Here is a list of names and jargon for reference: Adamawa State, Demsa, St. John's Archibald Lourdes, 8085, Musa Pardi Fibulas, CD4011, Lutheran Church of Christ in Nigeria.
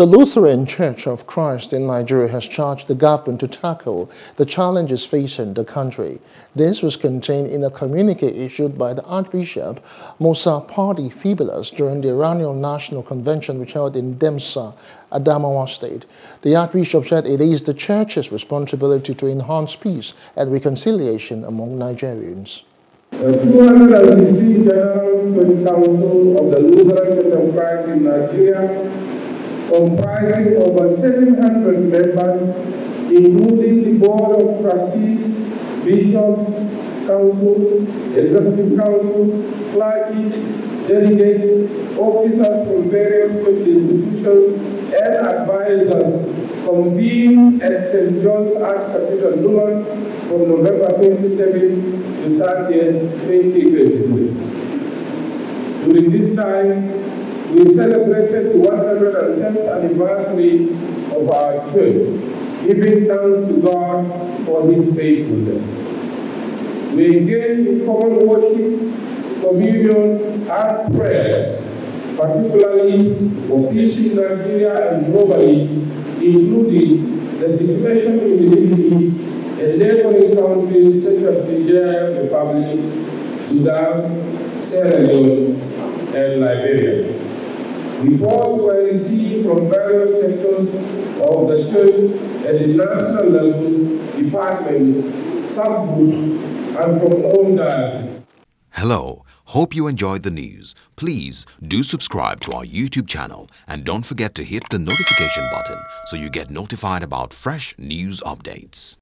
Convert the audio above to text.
The Lutheran Church of Christ in Nigeria has charged the government to tackle the challenges facing the country. This was contained in a communique issued by the Archbishop Musa Pardi Fibulas during the Iranian National Convention, which held in Demsa, Adamawa State. The Archbishop said it is the Church's responsibility to enhance peace and reconciliation among Nigerians. The 216th General Church Council of the Lutheran Church of Christ in Nigeria, comprising over 700 members, including the Board of Trustees, Bishops, Council, Executive Council, clergy, delegates, officers from various church institutions, and advisors, convened at St. John's Archibald Lourdes from November 27 to 30th, 2023. During this time, we celebrated the 110th anniversary of our church, giving thanks to God for His faithfulness. We engage in common worship, communion, and prayers, particularly for peace in Nigeria and globally, including the situation in the Middle East and neighboring countries such as Nigeria, Republic, Sudan, Sierra Leone, and Liberia. Reports were received from various sectors of the church at the national level, departments, subgroups, and from all dioceses. Hello, hope you enjoyed the news. Please do subscribe to our YouTube channel and don't forget to hit the notification button so you get notified about fresh news updates.